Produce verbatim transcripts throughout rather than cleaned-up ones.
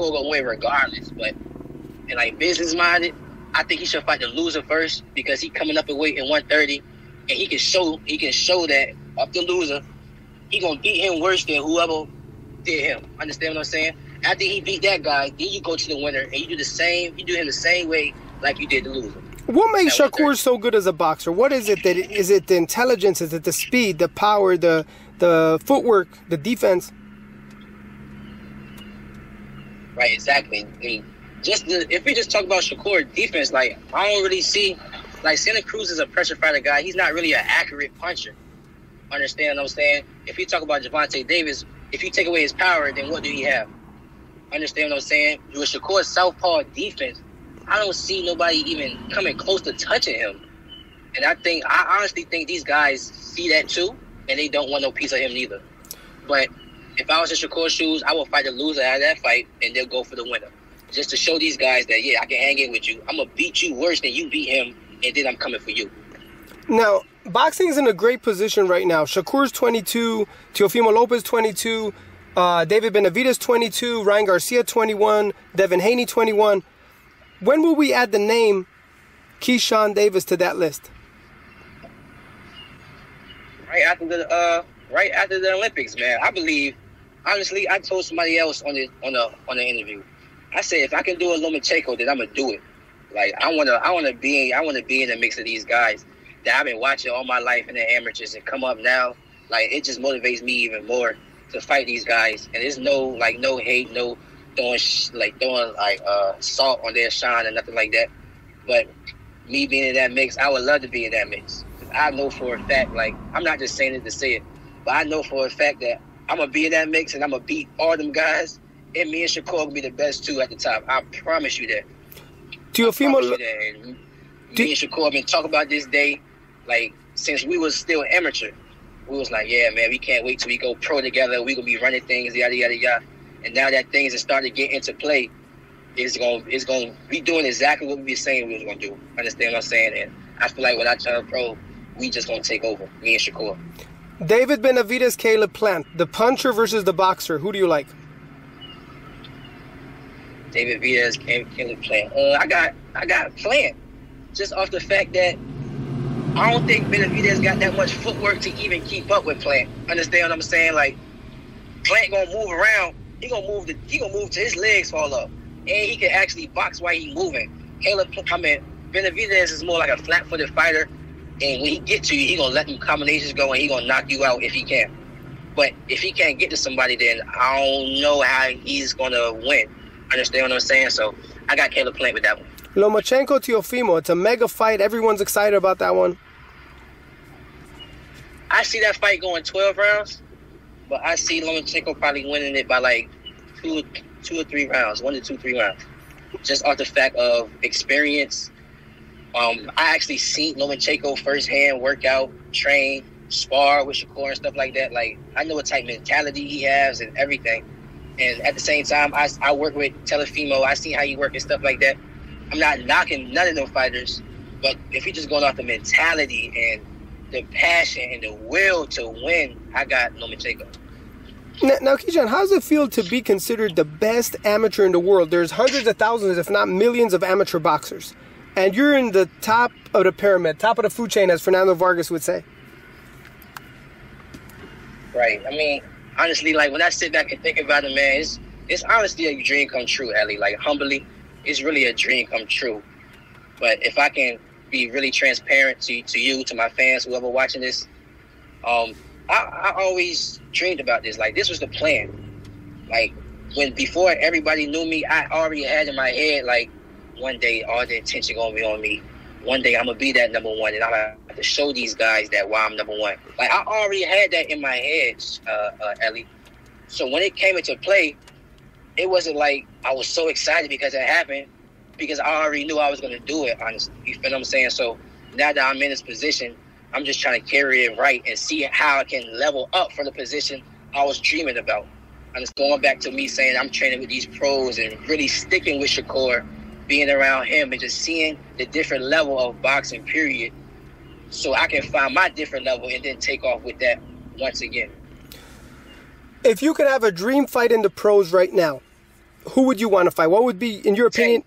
Shakur gonna win regardless. But and like business minded, I think he should fight the loser first because he coming up in weight in one thirty, and he can show he can show that up the loser, he gonna beat him worse than whoever did him. Understand what I'm saying? After he beat that guy, then you go to the winner and you do the same. You do him the same way like you did the loser. What makes Shakur so good as a boxer? What is it that is it the intelligence? Is it the speed, the power, the the footwork, the defense? Right, exactly. I mean, just the, if we just talk about Shakur defense, like I don't really see, like Santa Cruz is a pressure fighter guy. He's not really an accurate puncher. Understand what I'm saying? If you talk about Gervonta Davis, if you take away his power, then what do he have? Understand what I'm saying? With Shakur's southpaw defense, I don't see nobody even coming close to touching him. And I think, I honestly think these guys see that too, and they don't want no piece of him neither. But if I was in Shakur's shoes, I would fight the loser out of that fight, and they'll go for the winner. Just to show these guys that, yeah, I can hang in with you. I'm going to beat you worse than you beat him, and then I'm coming for you. Now, boxing's in a great position right now. Shakur's twenty-two, Teofimo Lopez twenty-two, uh, David Benavidez twenty-two, Ryan Garcia twenty-one, Devin Haney twenty-one. When will we add the name Keyshawn Davis to that list? Right after the uh, right after the Olympics, man. I believe, honestly, I told somebody else on the on the on the interview. I said if I can do a Lomachenko, then I'm gonna do it. Like I wanna I wanna be I wanna be in the mix of these guys that I've been watching all my life in the amateurs and come up now. Like it just motivates me even more to fight these guys. And there's no like no hate, no. Throwing sh like throwing like uh, salt on their shine and nothing like that, but me being in that mix, I would love to be in that mix. I know for a fact, like I'm not just saying it to say it, but I know for a fact that I'm gonna be in that mix and I'm gonna beat all them guys. And me and Shakur will be the best two at the top. I promise you that. Teofimo, you that. And me and Shakur have been talking about this day, like since we was still amateur. We was like, yeah, man, we can't wait till we go pro together. We gonna be running things, yada yada yada. And now that things are starting to get into play, it's going it's going to be doing exactly what we were saying we was going to do. Understand what I'm saying? And I feel like when I turn pro, we just going to take over, me and Shakur. David Benavidez, Caleb Plant, the puncher versus the boxer. Who do you like? David Benavidez, Caleb Plant. Uh, I got I got Plant just off the fact that I don't think Benavidez got that much footwork to even keep up with Plant. Understand what I'm saying? Like, Plant going to move around. He gonna move the he gonna move to his legs fall up, and he can actually box while he's moving. Caleb, I mean Benavidez is more like a flat-footed fighter, and when he get to you, he gonna let them combinations go, and he gonna knock you out if he can. But if he can't get to somebody, then I don't know how he's gonna win. Understand what I'm saying? So I got Caleb Plant with that one. Lomachenko Teofimo, it's a mega fight. Everyone's excited about that one. I see that fight going twelve rounds. But I see Lomachenko probably winning it by like two, two or three rounds, one to two, three rounds, just off the fact of experience. Um, I actually seen Lomachenko firsthand work out, train, spar with Shakur and stuff like that. Like I know what type of mentality he has and everything. And at the same time, I I work with Teofimo. I see how he work and stuff like that. I'm not knocking none of them fighters, but if you're just going off the mentality and the passion and the will to win, I got Lomachenko. Now, now Keyshawn, how does it feel to be considered the best amateur in the world? There's hundreds of thousands, if not millions, of amateur boxers. And you're in the top of the pyramid, top of the food chain, as Fernando Vargas would say. Right. I mean, honestly, like, when I sit back and think about it, man, it's, it's honestly a dream come true, Elie. Like, humbly, it's really a dream come true. But if I can be really transparent to, to you, to my fans, whoever watching this, um... I, I always dreamed about this. Like, this was the plan. Like, when before everybody knew me, I already had in my head, like, one day all the attention going to be on me. One day I'm going to be that number one, and I'm going to have to show these guys that why I'm number one. Like, I already had that in my head, uh, uh, Elie. So when it came into play, it wasn't like I was so excited because it happened, because I already knew I was going to do it, honestly. You feel what I'm saying? So now that I'm in this position, I'm just trying to carry it right and see how I can level up from the position I was dreaming about. And it's going back to me saying I'm training with these pros and really sticking with Shakur, being around him and just seeing the different level of boxing, period, so I can find my different level and then take off with that once again. If you could have a dream fight in the pros right now, who would you want to fight? What would be, in your opinion?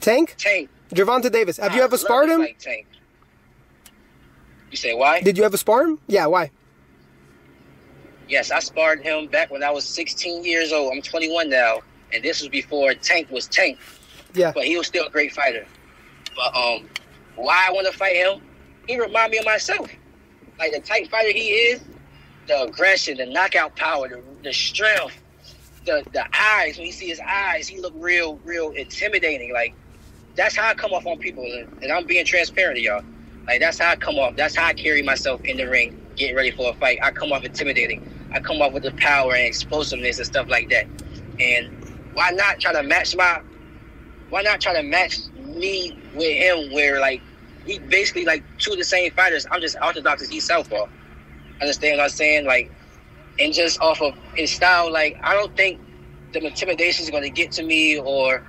Tank. Tank? Tank. Gervonta Davis. Have I you ever sparred him? Tank. You say why? Did you ever spar him? Yeah, why? Yes, I sparred him back when I was sixteen years old. I'm twenty-one now, and this was before Tank was Tank. Yeah. But he was still a great fighter. But um, why I want to fight him, he reminds me of myself. Like the type fighter he is, the aggression, the knockout power, the, the strength, the, the eyes. When you see his eyes, he look real, real intimidating. Like, that's how I come off on people, and I'm being transparent to y'all. Like, that's how I come off. That's how I carry myself in the ring, getting ready for a fight. I come off intimidating. I come off with the power and explosiveness and stuff like that. And why not try to match my, why not try to match me with him where, like, we basically, like, two of the same fighters. I'm just orthodox as he's southpaw. Understand what I'm saying? Like, and just off of his style, like, I don't think the intimidation is going to get to me or,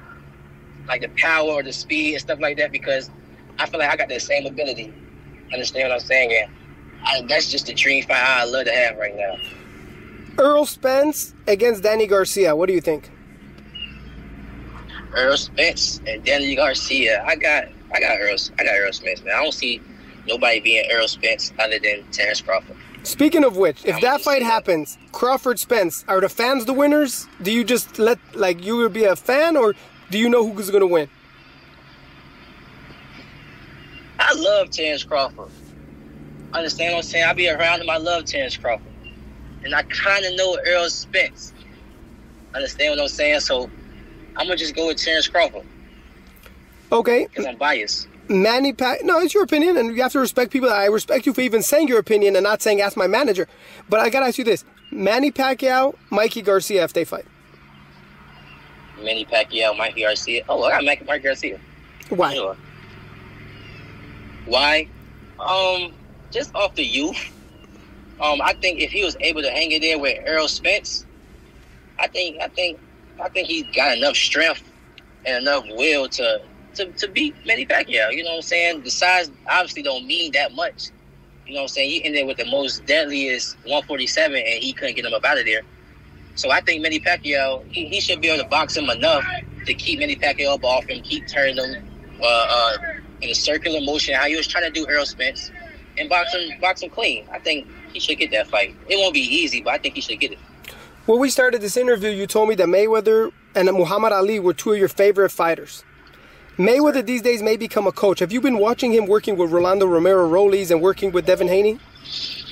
like, the power or the speed and stuff like that, because I feel like I got the same ability. Understand what I'm saying? Yeah. I, that's just the dream fight I love to have right now. Errol Spence against Danny Garcia. What do you think? Errol Spence and Danny Garcia. I got, I got Errol, I got Errol Spence, man. I don't see nobody being Errol Spence other than Terrence Crawford. Speaking of which, if that fight happens, Crawford Spence, are the fans the winners? Do you just let, like, you would be a fan, or do you know who's gonna win? I love Terrence Crawford. Understand what I'm saying? I be around him. I love Terrence Crawford, and I kind of know Errol Spence. Understand what I'm saying? So I'm gonna just go with Terrence Crawford. Okay. Because I'm biased. Manny Pac, no, it's your opinion, and you have to respect people. I respect you for even saying your opinion and not saying ask my manager. But I gotta ask you this: Manny Pacquiao, Mikey Garcia, if they fight. Manny Pacquiao, Mikey Garcia. Oh, I got Mikey, Mikey Garcia. Why? Sure. Why? Um, just off the youth. Um, I think if he was able to hang in there with Errol Spence, I think, I think, I think he got enough strength and enough will to. To, to beat Manny Pacquiao, you know what I'm saying? The size obviously don't mean that much. You know what I'm saying? He ended with the most deadliest one forty-seven, and he couldn't get him up out of there. So I think Manny Pacquiao, he, he should be able to box him enough to keep Manny Pacquiao up off him, keep turning him uh, uh, in a circular motion, how he was trying to do Errol Spence, and box him, box him clean. I think he should get that fight. It won't be easy, but I think he should get it. When we started this interview, you told me that Mayweather and Muhammad Ali were two of your favorite fighters. Mayweather these days may become a coach. Have you been watching him working with Rolando Romero, Rolly's, and working with Devin Haney?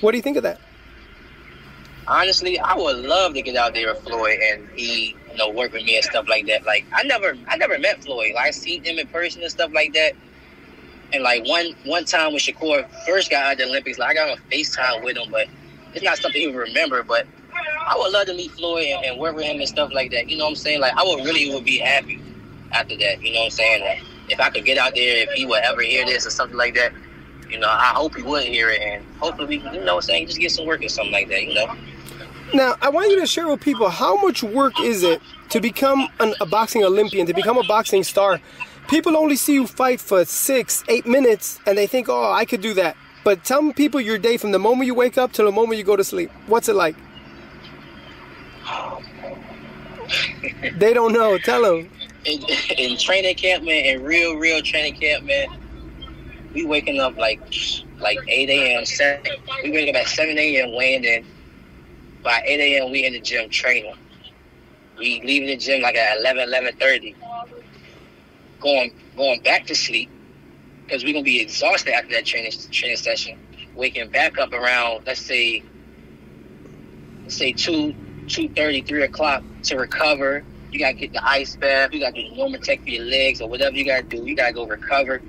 What do you think of that? Honestly, I would love to get out there with Floyd and he, you know, work with me and stuff like that. Like, I never, I never met Floyd. Like, I seen him in person and stuff like that. And like one, one time when Shakur first got out of the Olympics, like I got on FaceTime with him, but it's not something he would remember. But I would love to meet Floyd and, and work with him and stuff like that. You know what I'm saying? Like, I would really would be happy. After that, you know what I'm saying? Like, if I could get out there, if he would ever hear this or something like that, you know, I hope he would hear it, and hopefully we can, you know what I'm saying, just get some work or something like that, you know? Now, I want you to share with people, how much work is it to become an, a boxing Olympian, to become a boxing star? People only see you fight for six, eight minutes, and they think, oh, I could do that. But tell people your day from the moment you wake up till the moment you go to sleep. What's it like? They don't know. Tell them. In, in training camp, man, in real, real training camp, man, we waking up like like eight A M We wake up at seven A M landing. By eight A M we in the gym training. We leaving the gym like at eleven, eleven thirty. Going going back to sleep because we're gonna be exhausted after that training training session. Waking back up around let's say let's say two two thirty, three o'clock to recover. You got to get the ice bath. You got to do the normal tech for your legs or whatever you got to do. You got to go recover.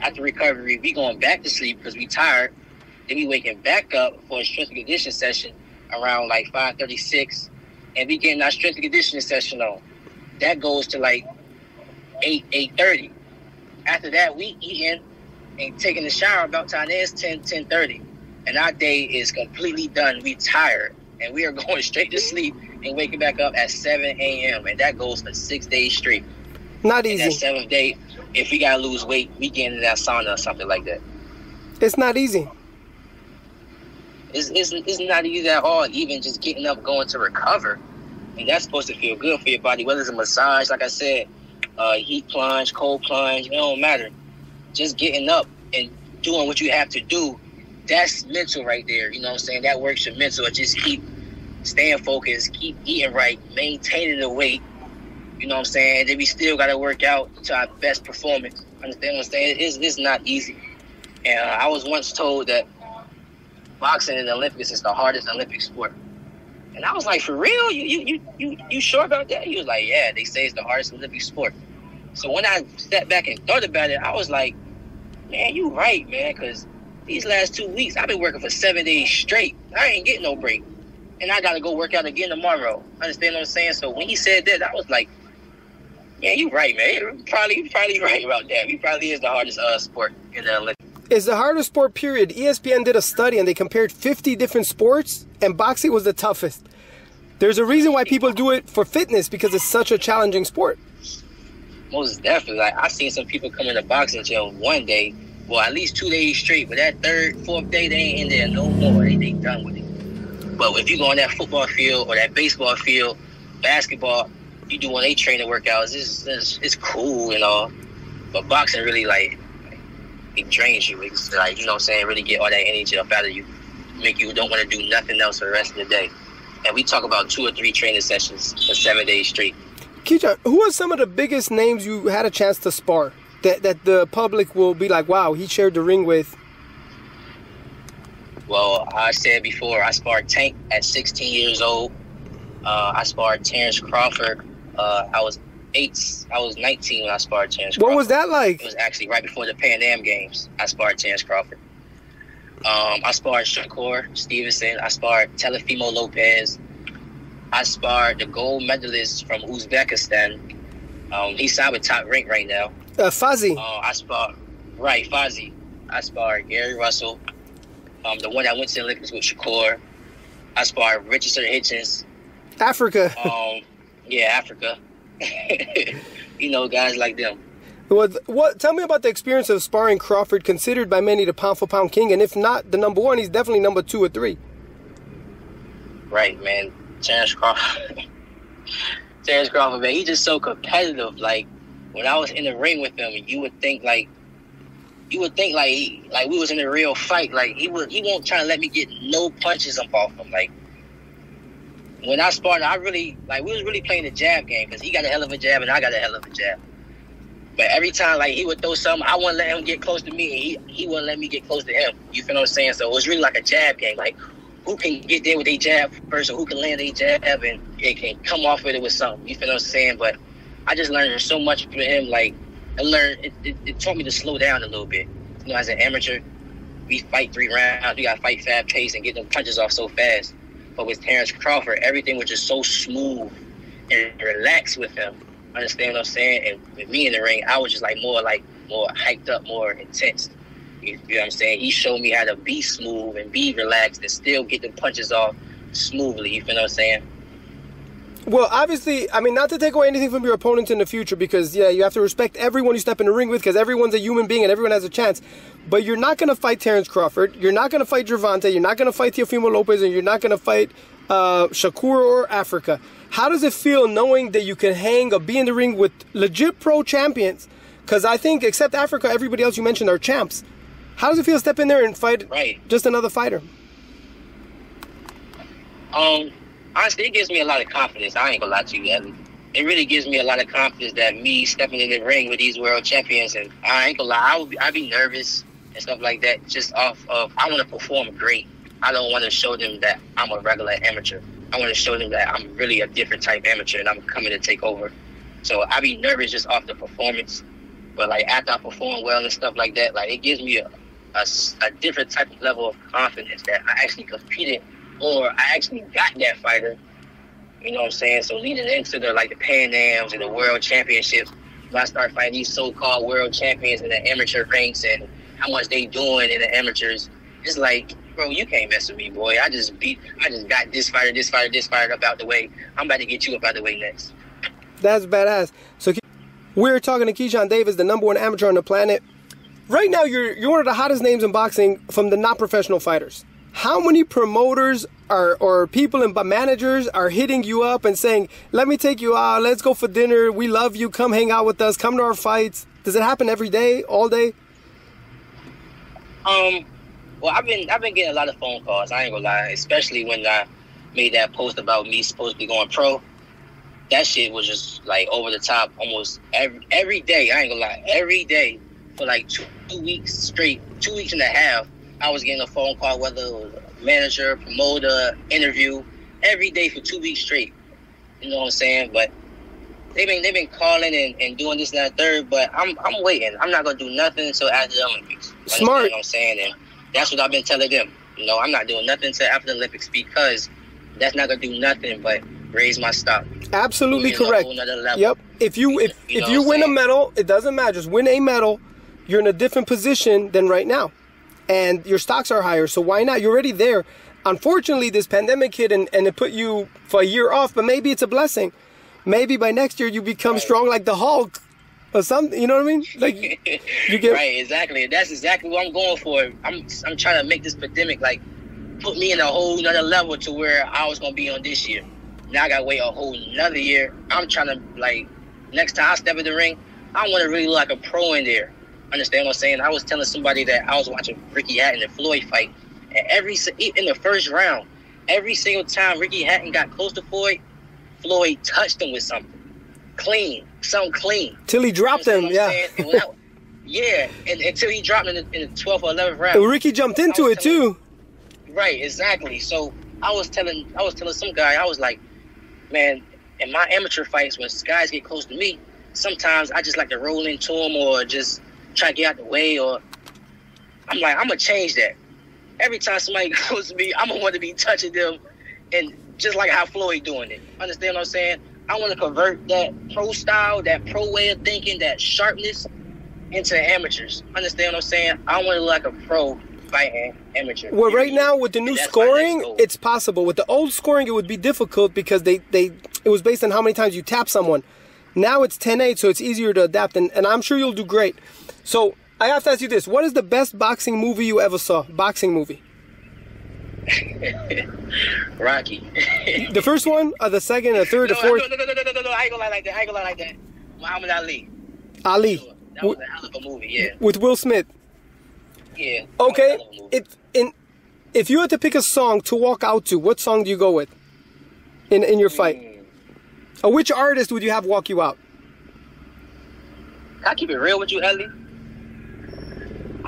After recovery, we going back to sleep because we tired. Then we waking back up for a strength and conditioning session around like five thirty-six. And we getting our strength and conditioning session on. That goes to like eight, eight thirty. After that, we eating and taking a shower about time. It's ten, ten thirty. And our day is completely done. We tired. And we are going straight to sleep and waking back up at seven A M And that goes for six days straight. Not easy. And that seventh day, if we got to lose weight, we get into that sauna or something like that. It's not easy. It's, it's, it's not easy at all, even just getting up, going to recover. and that's supposed to feel good for your body, whether it's a massage, like I said, uh, heat plunge, cold plunge, it don't matter. Just getting up and doing what you have to do, that's mental right there, you know what I'm saying? That works your mental. Just keep staying focused, keep eating right, maintaining the weight, you know what I'm saying? Then we still got to work out to our best performance. Understand what I'm saying? It's, it's not easy. And uh, I was once told that boxing in the Olympics is the hardest Olympic sport. And I was like, for real? You you you you, you sure about that? He was like, yeah, they say it's the hardest Olympic sport. So when I sat back and thought about it, I was like, man, you right, man, because these last two weeks, I've been working for seven days straight. I ain't getting no break. And I got to go work out again tomorrow. Understand what I'm saying? So when he said that, I was like, yeah, you right, man. You're probably, you're probably right about that. He probably is the hardest uh, sport in the Olympics. It's the hardest sport, period. E S P N did a study, and they compared fifty different sports, and boxing was the toughest. There's a reason why people do it for fitness, because it's such a challenging sport. Most definitely. Like, I've seen some people come into boxing jail one day, well, at least two days straight, but that third, fourth day, they ain't in there no more. They, they done with it. But if you go on that football field or that baseball field, basketball, you do when they training workouts, it's, it's, it's cool and all. But boxing really, like, it drains you. It's like, you know what I'm saying, really get all that energy up out of you, make you don't want to do nothing else for the rest of the day. And we talk about two or three training sessions for seven days straight. Keyshawn, who are some of the biggest names you had a chance to spar that, that the public will be like, wow, he shared the ring with? Well, I said before, I sparred Tank at sixteen years old. Uh, I sparred Terrence Crawford. Uh, I was eight. I was nineteen when I sparred Terrence Crawford. What was that like? It was actually right before the Pan Am Games. I sparred Terrence Crawford. Um, I sparred Shakur Stevenson. I sparred Teofimo Lopez. I sparred the gold medalist from Uzbekistan. Um, he's signed with Top Rank right now. Uh, Fuzzy. Uh, I sparred, right, Fuzzy. I sparred Gary Russell, um, the one that went to the Olympics with Shakur. I sparred Richardson Hitchens. Africa. Um, yeah, Africa. You know, guys like them. Well, what? Tell me about the experience of sparring Crawford, considered by many the pound-for-pound king, and if not the number one, he's definitely number two or three. Right, man. Terrence Crawford. Terrence Crawford, man, he's just so competitive. Like, when I was in the ring with him, you would think like, you would think like, he, like we was in a real fight. Like he would, he won't try to let me get no punches up off him. Like, when I sparred, I really, like, we was really playing the jab game, because he got a hell of a jab and I got a hell of a jab. But every time, like, he would throw something, I wouldn't let him get close to me, and he, he wouldn't let me get close to him. You feel what I'm saying? So it was really like a jab game. Like, who can get there with a jab first, or who can land a jab and it can come off with it with something. You feel what I'm saying? But I just learned so much from him. Like, I learned, it, it, it taught me to slow down a little bit. You know, as an amateur, we fight three rounds. We got to fight fast pace and get them punches off so fast. But with Terrence Crawford, everything was just so smooth and relaxed with him. Understand what I'm saying? And with me in the ring, I was just like more like more hyped up, more intense. You know what I'm saying? He showed me how to be smooth and be relaxed and still get the punches off smoothly. You feel what I'm saying? Well, obviously, I mean, not to take away anything from your opponents in the future, because, yeah, you have to respect everyone you step in the ring with, because everyone's a human being and everyone has a chance. But you're not going to fight Terrence Crawford. You're not going to fight Gervonta. You're not going to fight Teofimo Lopez. And you're not going to fight uh, Shakur or Africa. How does it feel knowing that you can hang or be in the ring with legit pro champions? Because I think, except Africa, everybody else you mentioned are champs. How does it feel to step in there and fight right. just another fighter? Um... Honestly, it gives me a lot of confidence. I ain't gonna lie to you, Ellie. It really gives me a lot of confidence that me stepping in the ring with these world champions, and I ain't gonna lie, I would be, I'd be nervous and stuff like that just off of, I want to perform great. I don't want to show them that I'm a regular amateur. I want to show them that I'm really a different type amateur and I'm coming to take over. So I'd be nervous just off the performance. But like after I perform well and stuff like that, like it gives me a, a, a different type of level of confidence that I actually competed or I actually got that fighter, you know what I'm saying? So leading into the, like, the Pan Ams and the World Championships, when I start fighting these so-called world champions in the amateur ranks and how much they doing in the amateurs, it's like, bro, you can't mess with me, boy. I just beat, I just got this fighter, this fighter, this fighter up out the way. I'm about to get you up out the way next. That's badass. So we're talking to Keyshawn Davis, the number one amateur on the planet. Right now, you're, you're one of the hottest names in boxing from the not-professional fighters. How many promoters Or, or people and managers are hitting you up and saying, let me take you out, let's go for dinner, we love you, come hang out with us, come to our fights? Does it happen every day, all day? Um, well, I've been I've been getting a lot of phone calls, I ain't gonna lie, especially when I made that post about me supposed to be going pro. That shit was just like over the top almost every, every day, I ain't gonna lie, every day for like two, two weeks straight, two weeks and a half, I was getting a phone call, whether it was manager, promoter, interview, every day for two weeks straight. You know what I'm saying? But they've been they've been calling and, and doing this and that third, but I'm I'm waiting. I'm not gonna do nothing until after the Olympics. Smart. You know what I'm saying? And that's what I've been telling them. You know, I'm not doing nothing until after the Olympics because that's not gonna do nothing but raise my stock. Absolutely correct. Yep. If you if you know if you win saying? a medal, it doesn't matter, just win a medal, you're in a different position than right now. And your stocks are higher, so why not? You're already there. Unfortunately, this pandemic hit and, and it put you for a year off, but maybe it's a blessing. Maybe by next year you become right. strong like the Hulk or something. You know what I mean? Like you get right, exactly. That's exactly what I'm going for. I'm I'm trying to make this pandemic like put me in a whole nother level to where I was gonna be on this year. Now I gotta wait a whole nother year. I'm trying to like next time I step in the ring, I wanna really look like a pro in there. Understand what I'm saying? I was telling somebody that I was watching Ricky Hatton and Floyd fight, and every in the first round, every single time Ricky Hatton got close to Floyd, Floyd touched him with something clean, something clean till he dropped him. Yeah, and I, yeah, and until he dropped him in the, in the twelfth or eleventh round. And Ricky jumped into it too. Right, exactly. So I was telling, I was telling some guy, I was like, man, in my amateur fights, when guys get close to me, sometimes I just like to roll into them or just try to get out the way, or I'm like, I'm gonna change that. Every time somebody goes to me, I'm gonna want to be touching them, and just like how Floyd doing it. Understand what I'm saying? I want to convert that pro style, that pro way of thinking, that sharpness into amateurs. Understand what I'm saying? I want to look like a pro fighting amateur. Well, right now with the new scoring, it's possible. With the old scoring, it would be difficult because they they it was based on how many times you tap someone. Now it's ten eight, so it's easier to adapt, and, and I'm sure you'll do great. So I have to ask you this. What is the best boxing movie you ever saw? Boxing movie? Rocky. The first one or the second or third no, or fourth? No, no, no, no, no, no, no. I ain't gonna lie like that. I ain't gonna lie like that. Muhammad Ali. Ali. Sure. That was a hell of a movie, yeah. With Will Smith. Yeah. Okay. If, in, if you had to pick a song to walk out to, what song do you go with in, in your fight? Mm. Or which artist would you have walk you out? Can I keep it real with you, Elie?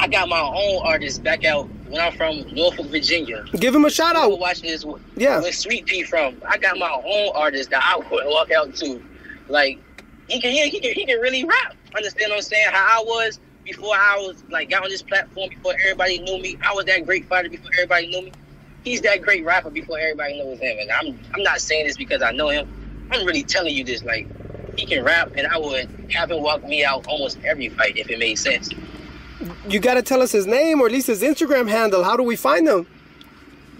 I got my own artist back out when I'm from Norfolk, Virginia. Give him a shout out. People watching this, yeah. Where Sweet P from? I got my own artist that I would walk out to. Like he can, he can, he can really rap. Understand what I'm saying? How I was before I was like got on this platform, before everybody knew me. I was that great fighter before everybody knew me. He's that great rapper before everybody knows him. And I'm, I'm not saying this because I know him. I'm really telling you this, like, he can rap, and I would have him walk me out almost every fight, if it made sense. You got to tell us his name, or at least his Instagram handle. How do we find him?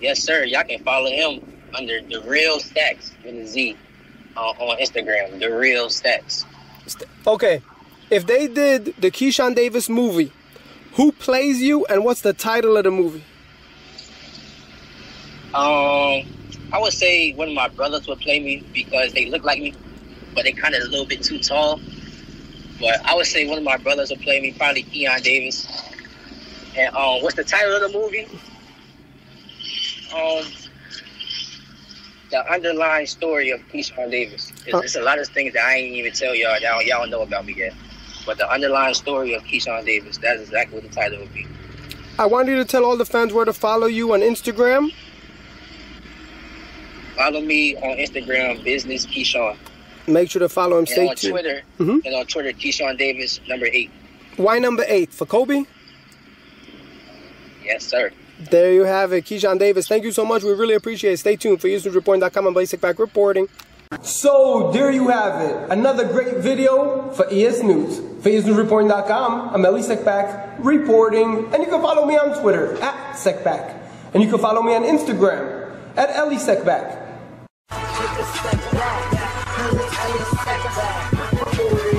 Yes, sir. Y'all can follow him under The Real Stacks, with a Z, uh, on Instagram, The Real Stacks. Okay. If they did the Keyshawn Davis movie, who plays you, and what's the title of the movie? Um... I would say one of my brothers would play me because they look like me, but they kind of a little bit too tall. But I would say one of my brothers would play me, probably Keyshawn Davis. And um, what's the title of the movie? Um, the underlying story of Keyshawn Davis. There's, there's a lot of things that I ain't even tell y'all that y'all don't know about me yet. But the underlying story of Keyshawn Davis, that's exactly what the title would be. I want you to tell all the fans where to follow you on Instagram. Follow me on Instagram, Business Keyshawn. Make sure to follow him. And stay on tuned. Twitter, mm-hmm. And on Twitter, Keyshawn Davis, number eight. Why number eight? For Kobe? Yes, sir. There you have it. Keyshawn Davis, thank you so much. We really appreciate it. Stay tuned for Elie Seckbach dot com and Elie Seckbach reporting. So, there you have it. Another great video for E S News. For E S News Reporting dot com, I'm Elie Seckbach reporting. And you can follow me on Twitter, at Seckbach. And you can follow me on Instagram, at Elie Seckbach. Take a step back, Elie Seckbach.